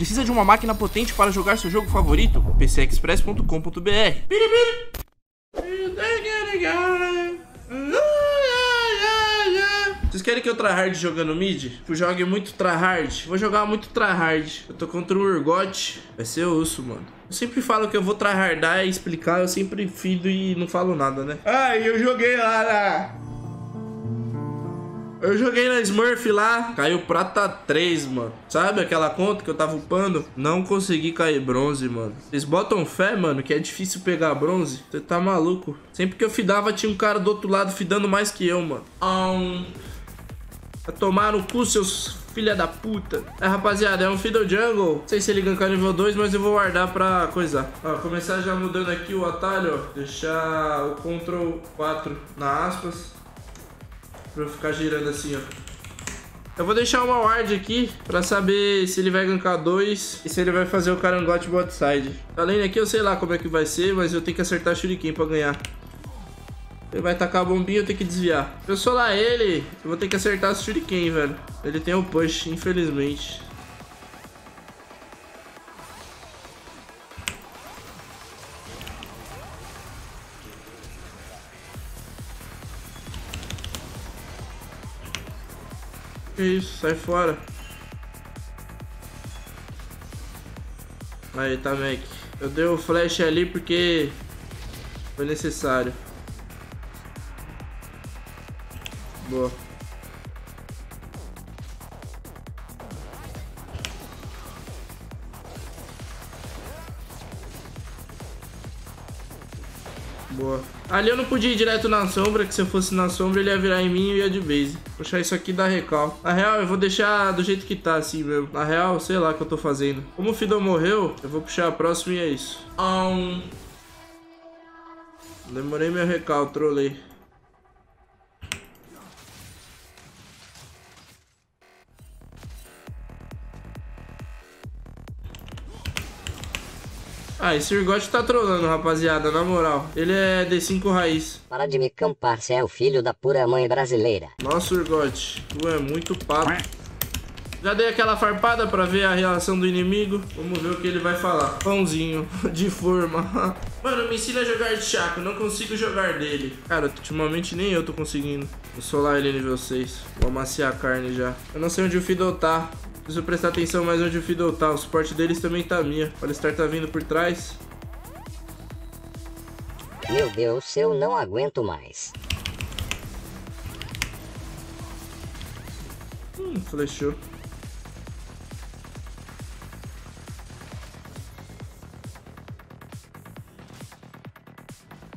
Precisa de uma máquina potente para jogar seu jogo favorito? PCExpress.com.br. Vocês querem que eu tryhard jogando mid? Tipo, jogue muito tryhard. Vou jogar muito tryhard. Eu tô contra o Urgot. Vai ser osso, mano. Eu sempre falo que eu vou tryhardar e explicar. Eu sempre fido e não falo nada, né? Ah, eu joguei lá Eu joguei na Smurf lá. Caiu prata 3, mano. Sabe aquela conta que eu tava upando? Não consegui cair bronze, mano. Vocês botam fé, mano, que é difícil pegar bronze? Você tá maluco? Sempre que eu fidava, tinha um cara do outro lado fidando mais que eu, mano. Vai tomar no cu, seus filha da puta. É, rapaziada, é um Fiddle Jungle. Não sei se ele gankar nível 2, mas eu vou guardar pra coisar. Ó, começar já mudando aqui o atalho, ó. Deixar o Ctrl 4 na aspas. Pra eu ficar girando assim, ó. Eu vou deixar uma ward aqui pra saber se ele vai gankar 2 e se ele vai fazer o carangote bot side. Além daqui, eu sei lá como é que vai ser, mas eu tenho que acertar Shuriken pra ganhar. Ele vai tacar a bombinha, eu tenho que desviar. Se eu solar ele, eu vou ter que acertar o Shuriken, velho. Ele tem um push, infelizmente. Que isso, sai fora. Aí, tá, Mac. Eu dei o flash ali porque foi necessário. Boa. Boa. Ali eu não podia ir direto na sombra, que se eu fosse na sombra ele ia virar em mim e eu ia de base. Puxar isso aqui da recal. Na real eu vou deixar do jeito que tá assim mesmo. Na real, sei lá o que eu tô fazendo. Como o Fiddle morreu, eu vou puxar a próxima e é isso. Demorei meu recal, trolei. Ah, esse Urgot tá trolando, rapaziada, na moral. Ele é D5 raiz. Para de me campar, você é o filho da pura mãe brasileira. Nossa, Urgot, tu é muito papo. Já dei aquela farpada pra ver a reação do inimigo. Vamos ver o que ele vai falar. Pãozinho, de forma. Mano, me ensina a jogar de chaco, não consigo jogar dele. Cara, ultimamente nem eu tô conseguindo. Vou solar ele nível 6. Vou amaciar a carne já. Eu não sei onde o Fiddle tá. Preciso prestar atenção mais onde o Fiddle tá. O suporte deles também tá minha. O Alistar tá vindo por trás. Meu Deus, eu não aguento mais. Flechou.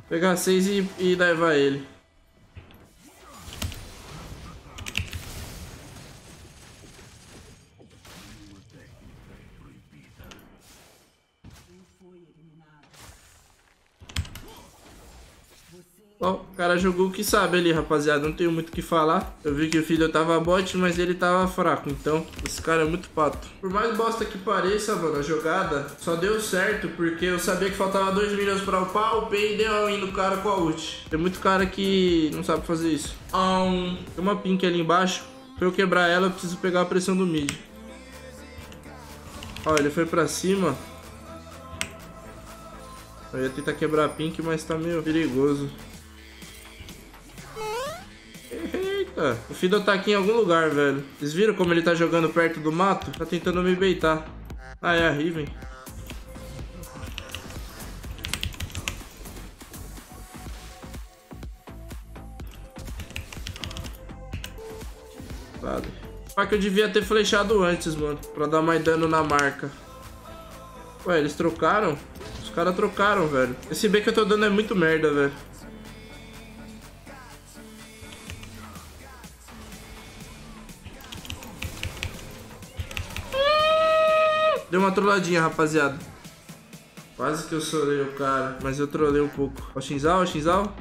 Pegar 6 e levar ele. Ó, o cara jogou o que sabe ali, rapaziada. Não tenho muito o que falar. Eu vi que o Fiddle tava bot, mas ele tava fraco. Então, esse cara é muito pato. Por mais bosta que pareça, mano, a jogada só deu certo porque eu sabia que faltava 2 milhões pra upar, upei e deu all-in no cara com a ult. Tem muito cara que não sabe fazer isso. Tem uma pink ali embaixo. Pra eu quebrar ela, eu preciso pegar a pressão do mid. Ó, ele foi pra cima. Eu ia tentar quebrar a pink, mas tá meio perigoso. Eita, o Fiddle tá aqui em algum lugar, velho. Vocês viram como ele tá jogando perto do mato? Tá tentando me baitar. Ah, é a Riven. Vale. Só que eu devia ter flechado antes, mano. Pra dar mais dano na marca. Ué, eles trocaram? Os caras trocaram, velho. Esse B que eu tô dando é muito merda, velho. Deu uma trolladinha, rapaziada. Quase que eu solei o cara, mas eu trolei um pouco. Ó, Xinzal, ó, Xinzal.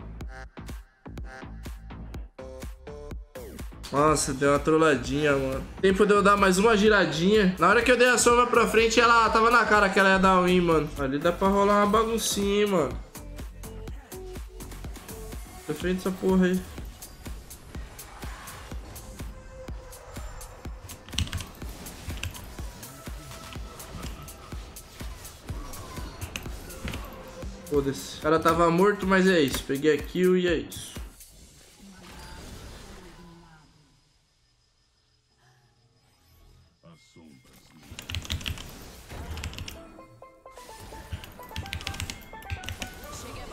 Nossa, deu uma trolladinha, mano. Tempo de eu dar mais uma giradinha. Na hora que eu dei a sombra pra frente, ela tava na cara que ela ia dar win, mano. Ali dá pra rolar uma baguncinha, hein, mano. Defende essa porra aí. foda-se. O cara tava morto, mas é isso. Peguei a kill e é isso.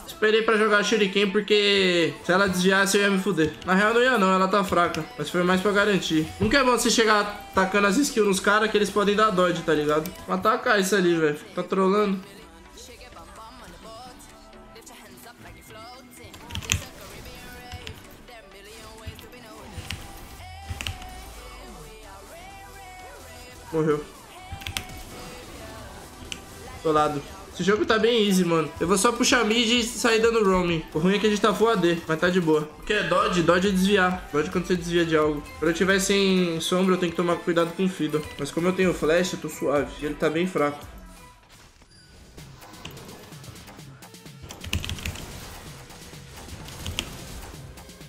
Esperei pra jogar a Shuriken porque se ela desviasse eu ia me fuder. Na real não ia não, ela tá fraca. Mas foi mais pra garantir. Nunca é bom você chegar atacando as skills nos caras que eles podem dar dodge, tá ligado? Vou atacar isso ali, velho. Tá trolando. Morreu. Do lado. Esse jogo tá bem easy, mano. Eu vou só puxar mid e sair dando roaming. O ruim é que a gente tá full AD, mas tá de boa. O que é dodge? Dodge é desviar. Dodge quando você desvia de algo. Quando eu tiver sem sombra, eu tenho que tomar cuidado com o Fiddle. Mas como eu tenho flash, eu tô suave. E ele tá bem fraco.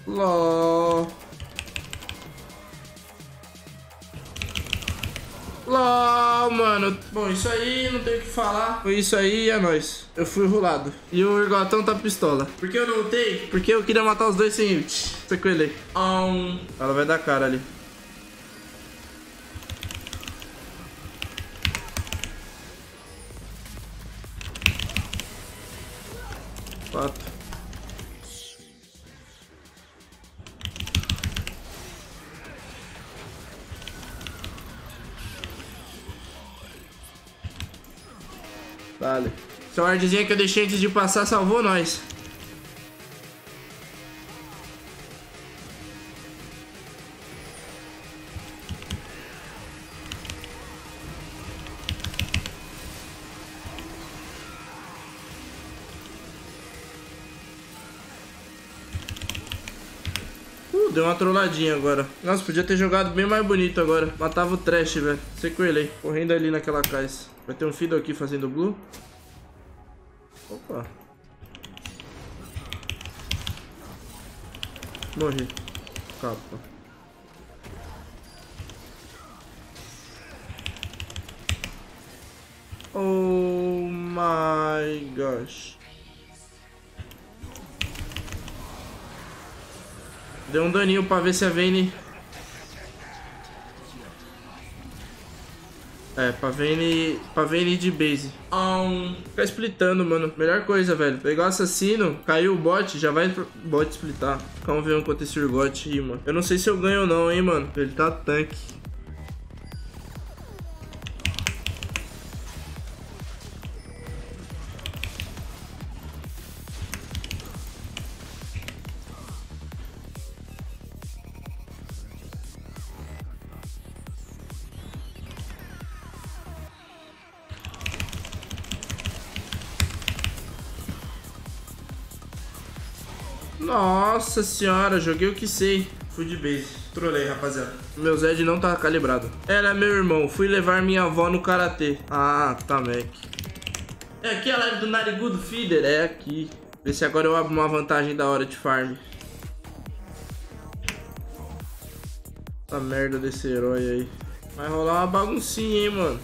LOL. LOL, mano. Bom, isso aí, não tenho o que falar. Foi isso aí, é nóis. Eu fui rolado. E o Urgotão tá pistola. Por que eu não lutei? Porque eu queria matar os dois sem ult. Sequelei. Ela vai dar cara ali. Quatro. Vale. Essa wardzinha que eu deixei antes de passar salvou nós. Deu uma trolladinha agora. Nossa, podia ter jogado bem mais bonito agora. Matava o Thresh, velho. Sequelei. Correndo ali naquela caixa. Vai ter um Fiddle aqui fazendo blue. Opa. Morri. Capa. Oh my gosh. Deu um daninho pra ver se a Vayne... É, pra Vayne de base. Ficar splitando, mano. Melhor coisa, velho. Pegar o assassino, caiu o bot, já vai bot splitar. Ficar um V1 contra esse Urgot aí, mano. Eu não sei se eu ganho ou não, hein, mano. Ele tá tanque. Nossa senhora, joguei o que sei. Fui de base, trolei, rapaziada. Meu Zed não tá calibrado. Ela é meu irmão, fui levar minha avó no karatê. Ah, tá, Mac. É aqui a live do Narigudo Feeder? É aqui. Vê se agora eu abro uma vantagem da hora de farm. Tá merda desse herói aí. Vai rolar uma baguncinha, hein, mano.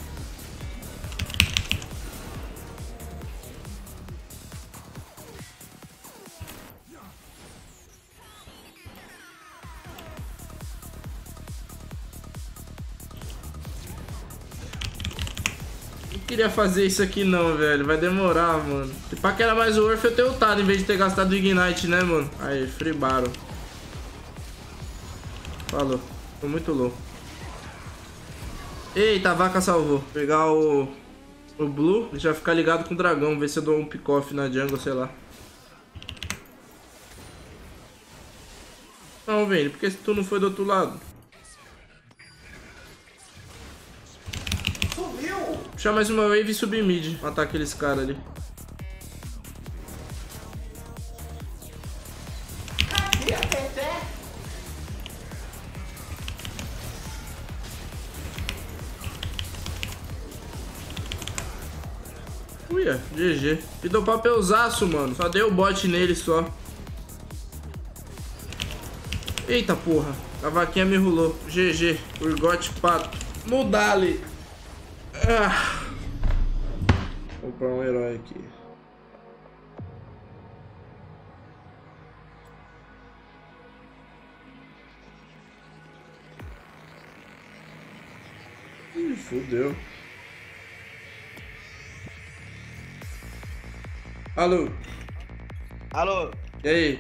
Queria fazer isso aqui não, velho. Vai demorar, mano. Se pá que era mais o Orph eu ter ultado em vez de ter gastado o Ignite, né, mano? Aí, free Baron. Falou. Tô muito louco. Eita, a vaca salvou. Vou pegar o Blue e já ficar ligado com o dragão. Ver se eu dou um pickoff na jungle, sei lá. Não, velho. Por que tu não foi do outro lado? Puxar mais uma wave e subir mid. Matar aqueles caras ali. Uia, GG. E do papelzaço, mano. Só dei o bot nele só. Eita porra. A vaquinha me rolou. GG. Urgot pato. Mudale. Vou comprar um herói aqui. Ih, fodeu. Alô? Alô? E aí?